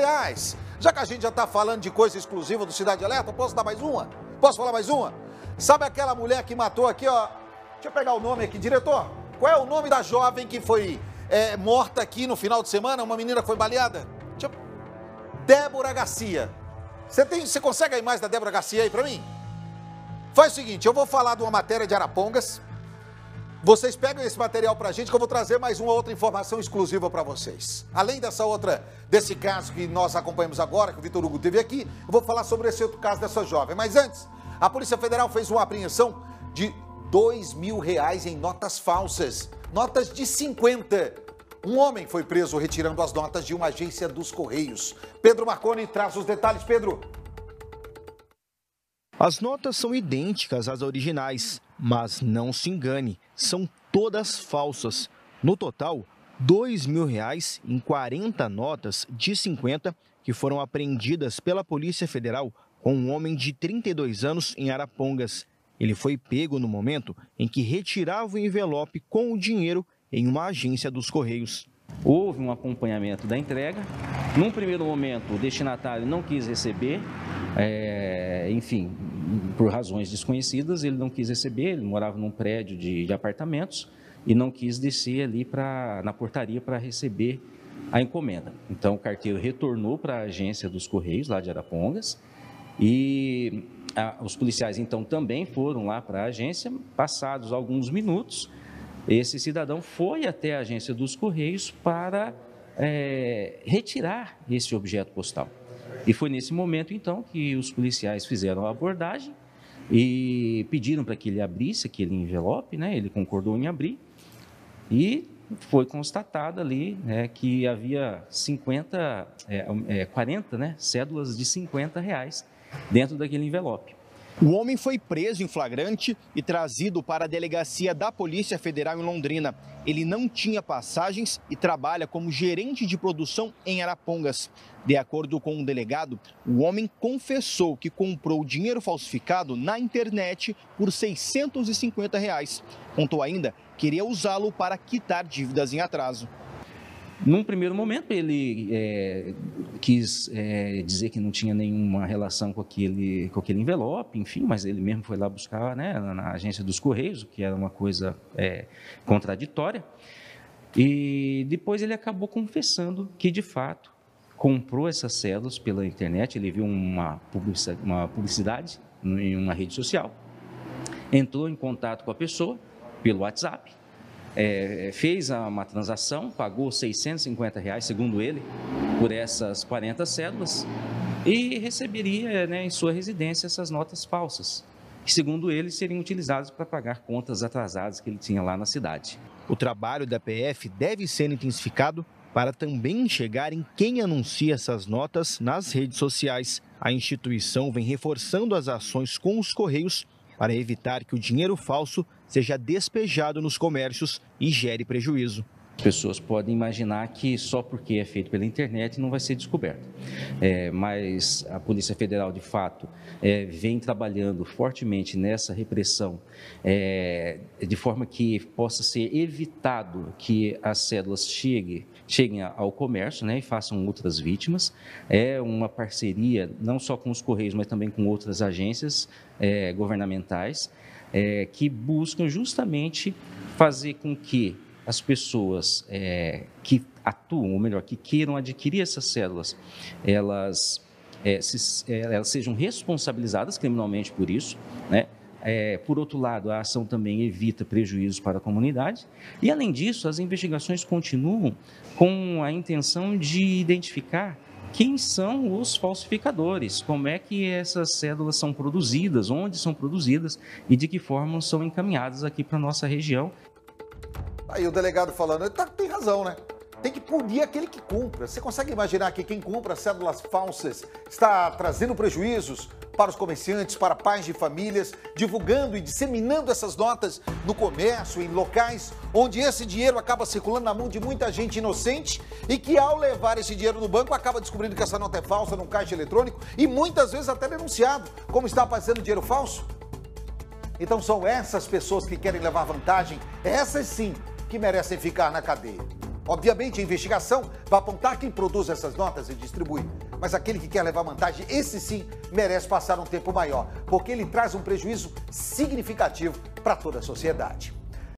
reais. Já que a gente já está falando de coisa exclusiva do Cidade Alerta, posso dar mais uma? Posso falar mais uma? Sabe aquela mulher que matou aqui, ó? Deixa eu pegar o nome aqui, diretor. Qual é o nome da jovem que foi morta aqui no final de semana? Uma menina que foi baleada? Débora Garcia. Você consegue a imagem da Débora Garcia aí para mim? Faz o seguinte, eu vou falar de uma matéria de Arapongas. Vocês pegam esse material pra gente que eu vou trazer mais uma outra informação exclusiva para vocês. Além dessa outra, desse caso que nós acompanhamos agora, que o Vitor Hugo teve aqui, eu vou falar sobre esse outro caso dessa jovem. Mas antes, a Polícia Federal fez uma apreensão de R$2.000 em notas falsas. Notas de 50. Um homem foi preso retirando as notas de uma agência dos Correios. Pedro Marconi traz os detalhes. Pedro. As notas são idênticas às originais, mas não se engane, são todas falsas. No total, R$2.000 em 40 notas de 50 que foram apreendidas pela Polícia Federal com um homem de 32 anos em Arapongas. Ele foi pego no momento em que retirava o envelope com o dinheiro em uma agência dos Correios. Houve um acompanhamento da entrega. Num primeiro momento, o destinatário não quis receber, enfim, por razões desconhecidas, ele não quis receber, ele morava num prédio de apartamentos e não quis descer ali na portaria para receber a encomenda. Então, o carteiro retornou para a agência dos Correios, lá de Arapongas, e os policiais, então, também foram lá para a agência. Passados alguns minutos, esse cidadão foi até a agência dos Correios para retirar esse objeto postal. E foi nesse momento, então, que os policiais fizeram a abordagem e pediram para que ele abrisse aquele envelope, né? Ele concordou em abrir e foi constatado ali, né, que havia 40, né, cédulas de R$50 dentro daquele envelope. O homem foi preso em flagrante e trazido para a delegacia da Polícia Federal em Londrina. Ele não tinha passagens e trabalha como gerente de produção em Arapongas. De acordo com o delegado, o homem confessou que comprou dinheiro falsificado na internet por R$650. Contou ainda que iria usá-lo para quitar dívidas em atraso. Num primeiro momento, ele quis dizer que não tinha nenhuma relação com aquele envelope, enfim, mas ele mesmo foi lá buscar, né, na agência dos Correios, o que era uma coisa contraditória. E depois ele acabou confessando que, de fato, comprou essas cédulas pela internet. Ele viu uma publicidade em uma rede social, entrou em contato com a pessoa pelo WhatsApp, fez uma transação, pagou R$650, segundo ele, por essas 40 cédulas e receberia, né, em sua residência essas notas falsas, que segundo ele seriam utilizadas para pagar contas atrasadas que ele tinha lá na cidade. O trabalho da PF deve ser intensificado para também chegar em quem anuncia essas notas nas redes sociais. A instituição vem reforçando as ações com os Correios para evitar que o dinheiro falso seja despejado nos comércios e gere prejuízo. As pessoas podem imaginar que só porque é feito pela internet não vai ser descoberto. Mas a Polícia Federal, de fato, vem trabalhando fortemente nessa repressão, de forma que possa ser evitado que as cédulas cheguem ao comércio, né, e façam outras vítimas. É uma parceria não só com os Correios, mas também com outras agências governamentais que buscam justamente fazer com que as pessoas que atuam, ou melhor, que queiram adquirir essas cédulas, elas sejam responsabilizadas criminalmente por isso, né? Por outro lado, a ação também evita prejuízos para a comunidade e, além disso, as investigações continuam com a intenção de identificar quem são os falsificadores, como é que essas cédulas são produzidas, onde são produzidas e de que forma são encaminhadas aqui para a nossa região. Aí o delegado falando, tem razão, né? Tem que punir aquele que compra. Você consegue imaginar que quem compra cédulas falsas está trazendo prejuízos para os comerciantes, para pais de famílias, divulgando e disseminando essas notas no comércio, em locais onde esse dinheiro acaba circulando na mão de muita gente inocente e que, ao levar esse dinheiro no banco, acaba descobrindo que essa nota é falsa num caixa eletrônico e muitas vezes até denunciado, como está aparecendo dinheiro falso? Então são essas pessoas que querem levar vantagem, essas sim, que merecem ficar na cadeia. Obviamente, a investigação vai apontar quem produz essas notas e distribui. Mas aquele que quer levar vantagem, esse sim, merece passar um tempo maior, porque ele traz um prejuízo significativo para toda a sociedade.